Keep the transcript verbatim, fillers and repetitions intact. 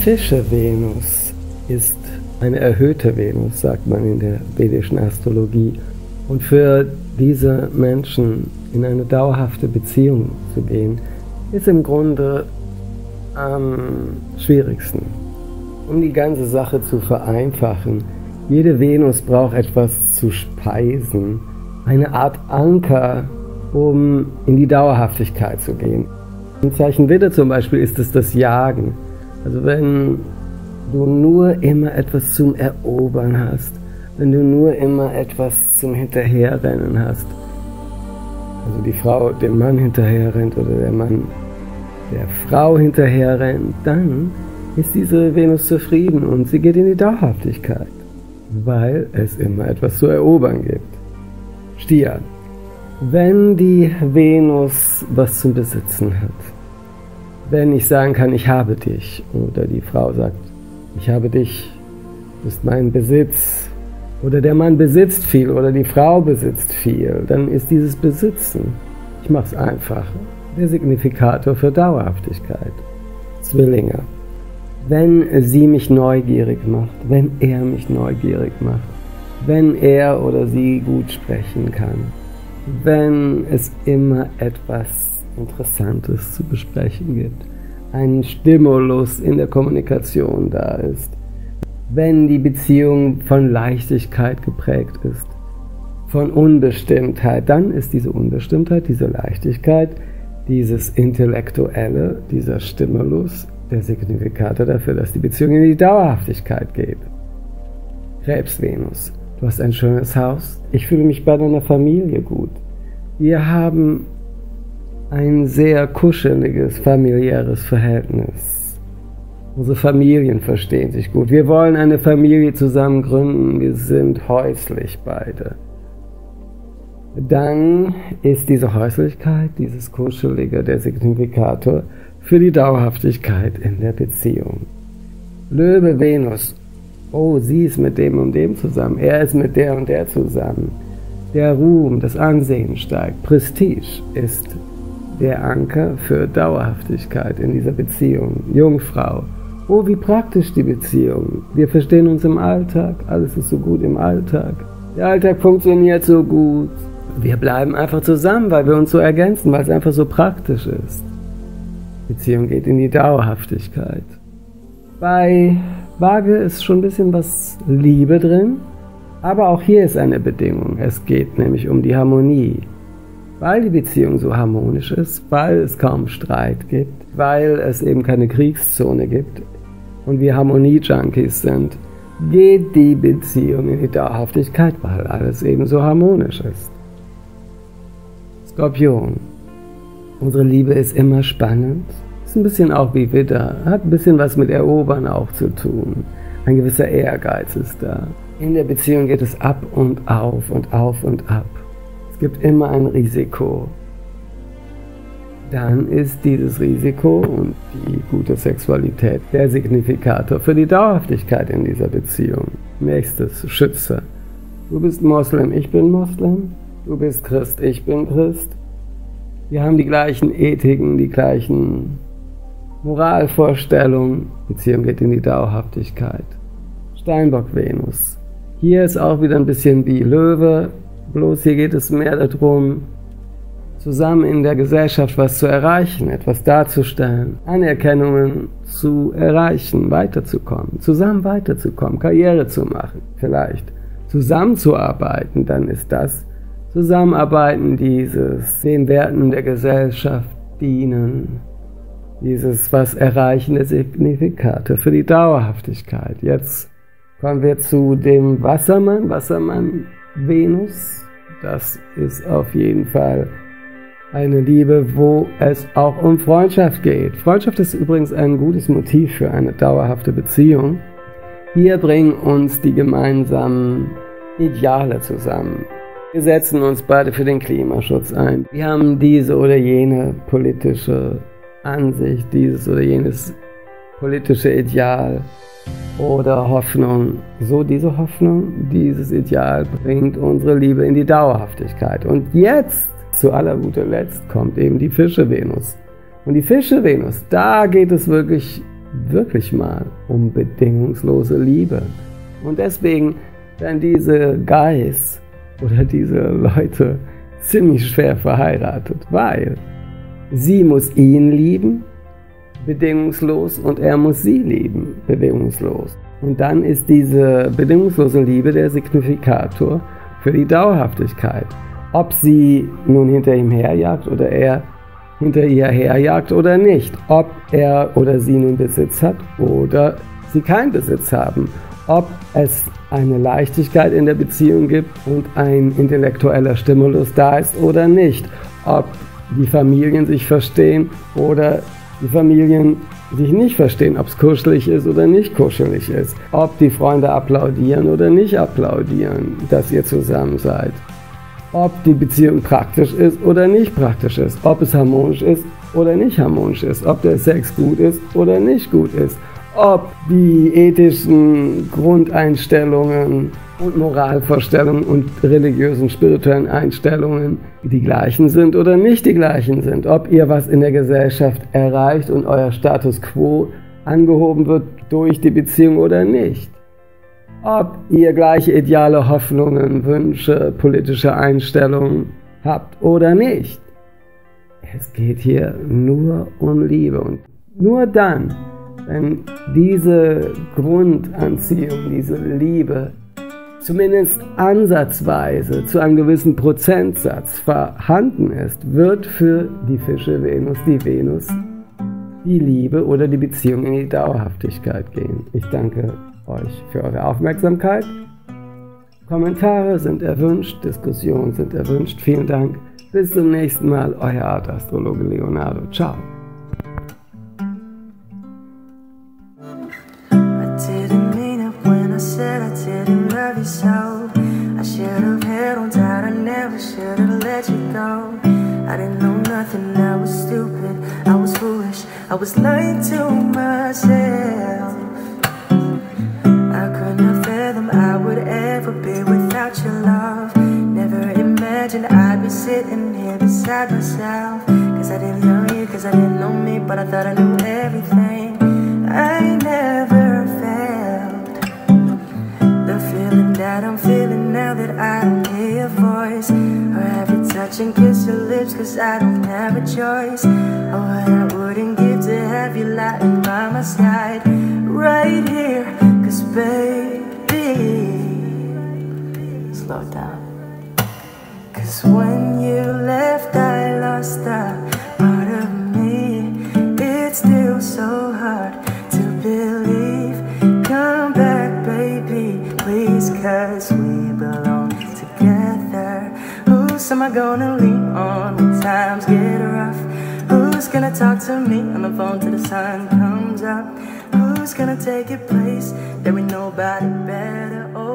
Fische-Venus ist eine erhöhte Venus, sagt man in der vedischen Astrologie. Und für diese Menschen in eine dauerhafte Beziehung zu gehen, ist im Grunde am schwierigsten. Um die ganze Sache zu vereinfachen, jede Venus braucht etwas zu speisen, eine Art Anker, um in die Dauerhaftigkeit zu gehen. Im Zeichen Widder zum Beispiel ist es das Jagen. Also wenn du nur immer etwas zum Erobern hast, wenn du nur immer etwas zum Hinterherrennen hast, also die Frau dem Mann hinterherrennt oder der Mann der Frau hinterherrennt, dann ist diese Venus zufrieden und sie geht in die Dauerhaftigkeit, weil es immer etwas zu erobern gibt. Stier. Wenn die Venus was zum Besitzen hat, wenn ich sagen kann, ich habe dich, oder die Frau sagt, ich habe dich, du bist mein Besitz, oder der Mann besitzt viel, oder die Frau besitzt viel, dann ist dieses Besitzen, ich mach's einfach, der Signifikator für Dauerhaftigkeit. Zwillinge. Wenn sie mich neugierig macht, wenn er mich neugierig macht, wenn er oder sie gut sprechen kann, wenn es immer etwas Interessantes zu besprechen gibt, ein Stimulus in der Kommunikation da ist, wenn die Beziehung von Leichtigkeit geprägt ist, von Unbestimmtheit, dann ist diese Unbestimmtheit, diese Leichtigkeit, dieses Intellektuelle, dieser Stimulus der Signifikator dafür, dass die Beziehung in die Dauerhaftigkeit geht. Krebs-Venus. Du hast ein schönes Haus. Ich fühle mich bei deiner Familie gut. Wir haben ein sehr kuscheliges, familiäres Verhältnis. Unsere Familien verstehen sich gut. Wir wollen eine Familie zusammen gründen. Wir sind häuslich beide. Dann ist diese Häuslichkeit, dieses Kuschelige, der Signifikator für die Dauerhaftigkeit in der Beziehung. Löwe-Venus. Oh, sie ist mit dem und dem zusammen, er ist mit der und der zusammen. Der Ruhm, das Ansehen steigt. Prestige ist der Anker für Dauerhaftigkeit in dieser Beziehung. Jungfrau. Oh, wie praktisch die Beziehung. Wir verstehen uns im Alltag, alles ist so gut im Alltag. Der Alltag funktioniert so gut. Wir bleiben einfach zusammen, weil wir uns so ergänzen, weil es einfach so praktisch ist. Beziehung geht in die Dauerhaftigkeit. Bei Waage ist schon ein bisschen was Liebe drin, aber auch hier ist eine Bedingung. Es geht nämlich um die Harmonie. Weil die Beziehung so harmonisch ist, weil es kaum Streit gibt, weil es eben keine Kriegszone gibt und wir Harmonie-Junkies sind, geht die Beziehung in die Dauerhaftigkeit, weil alles eben so harmonisch ist. Skorpion. Unsere Liebe ist immer spannend. Ist ein bisschen auch wie Widder, hat ein bisschen was mit Erobern auch zu tun. Ein gewisser Ehrgeiz ist da. In der Beziehung geht es ab und auf und auf und ab. Es gibt immer ein Risiko. Dann ist dieses Risiko und die gute Sexualität der Signifikator für die Dauerhaftigkeit in dieser Beziehung. Nächstes, Schütze. Du bist Moslem, ich bin Moslem. Du bist Christ, ich bin Christ. Wir haben die gleichen Ethiken, die gleichen Moralvorstellung, Beziehung geht in die Dauerhaftigkeit. Steinbock-Venus. Hier ist auch wieder ein bisschen wie Löwe, bloß hier geht es mehr darum, zusammen in der Gesellschaft was zu erreichen, etwas darzustellen, Anerkennungen zu erreichen, weiterzukommen, zusammen weiterzukommen, Karriere zu machen, vielleicht zusammenzuarbeiten, dann ist das Zusammenarbeiten dieses, den Werten der Gesellschaft dienen. Dieses was erreichen der Signifikate für die Dauerhaftigkeit. Jetzt kommen wir zu dem Wassermann, Wassermann Venus. Das ist auf jeden Fall eine Liebe, wo es auch um Freundschaft geht. Freundschaft ist übrigens ein gutes Motiv für eine dauerhafte Beziehung. Hier bringen uns die gemeinsamen Ideale zusammen. Wir setzen uns beide für den Klimaschutz ein. Wir haben diese oder jene politische Ansicht, dieses oder jenes politische Ideal oder Hoffnung. So diese Hoffnung, dieses Ideal bringt unsere Liebe in die Dauerhaftigkeit. Und jetzt, zu aller guter Letzt, kommt eben die Fische-Venus. Und die Fische-Venus, da geht es wirklich wirklich mal um bedingungslose Liebe. Und deswegen werden diese Guys oder diese Leute ziemlich schwer verheiratet, weil sie muss ihn lieben, bedingungslos, und er muss sie lieben, bedingungslos. Und dann ist diese bedingungslose Liebe der Signifikator für die Dauerhaftigkeit. Ob sie nun hinter ihm herjagt oder er hinter ihr herjagt oder nicht. Ob er oder sie nun Besitz hat oder sie keinen Besitz haben. Ob es eine Leichtigkeit in der Beziehung gibt und ein intellektueller Stimulus da ist oder nicht. Ob die Familien sich verstehen oder die Familien sich nicht verstehen, ob es kuschelig ist oder nicht kuschelig ist. Ob die Freunde applaudieren oder nicht applaudieren, dass ihr zusammen seid. Ob die Beziehung praktisch ist oder nicht praktisch ist. Ob es harmonisch ist oder nicht harmonisch ist. Ob der Sex gut ist oder nicht gut ist. Ob die ethischen Grundeinstellungen und Moralvorstellungen und religiösen, spirituellen Einstellungen die gleichen sind oder nicht die gleichen sind. Ob ihr was in der Gesellschaft erreicht und euer Status quo angehoben wird durch die Beziehung oder nicht. Ob ihr gleiche ideale Hoffnungen, Wünsche, politische Einstellungen habt oder nicht. Es geht hier nur um Liebe. Und nur dann, wenn diese Grundanziehung, diese Liebe, zumindest ansatzweise zu einem gewissen Prozentsatz vorhanden ist, wird für die Fische Venus, die Venus, die Liebe oder die Beziehung in die Dauerhaftigkeit gehen. Ich danke euch für eure Aufmerksamkeit. Kommentare sind erwünscht, Diskussionen sind erwünscht. Vielen Dank. Bis zum nächsten Mal. Euer Art Astrologe Leonardo. Ciao. So I should have held on tight, I never should have let you go. I didn't know nothing, I was stupid, I was foolish, I was lying to myself. I could not fathom I would ever be without your love. Never imagined I'd be sitting here beside myself. Cause I didn't know you, cause I didn't know me, but I thought I knew everything. I never failed. The feeling that I'm feeling now that I don't hear your voice, or have you touch and kiss your lips, cause I don't have a choice. Oh, what I wouldn't give to have you lying by my side, right here. Cause baby, slow down. Cause when you left I lost a part of me. It's still so hard to believe. Come back baby, please, cause we belong together. Who's am I gonna lean on when times get rough? Who's gonna talk to me on the phone till the sun comes up? Who's gonna take your place? There ain't nobody better.